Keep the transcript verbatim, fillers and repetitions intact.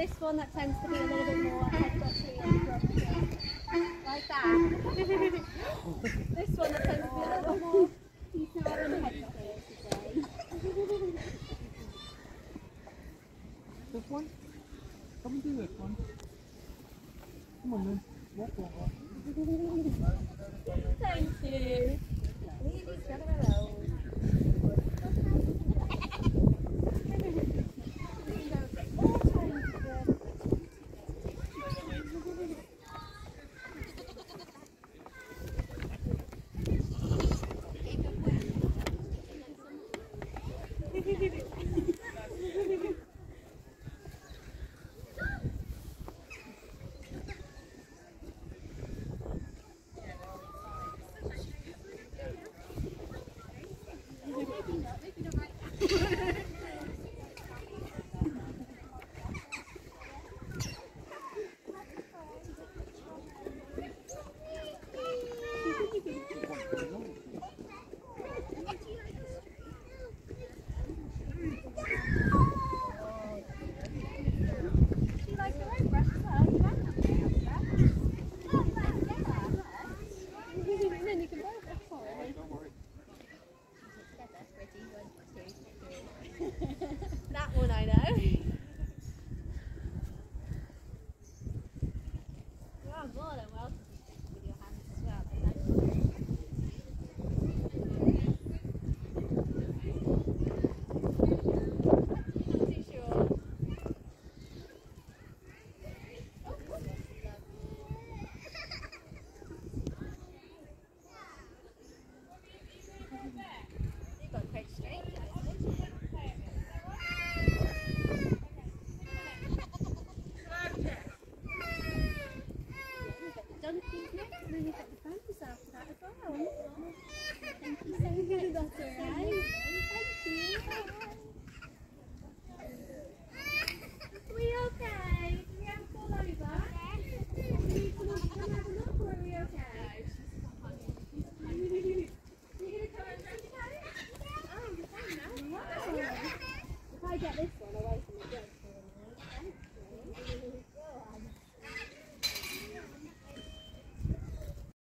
this one that tends to be a little bit more like that. This one that tends to be a little bit more. He's not on the head today. This one? Come and do this one. Come on then. Walk over. Thank you. Leave each other alone.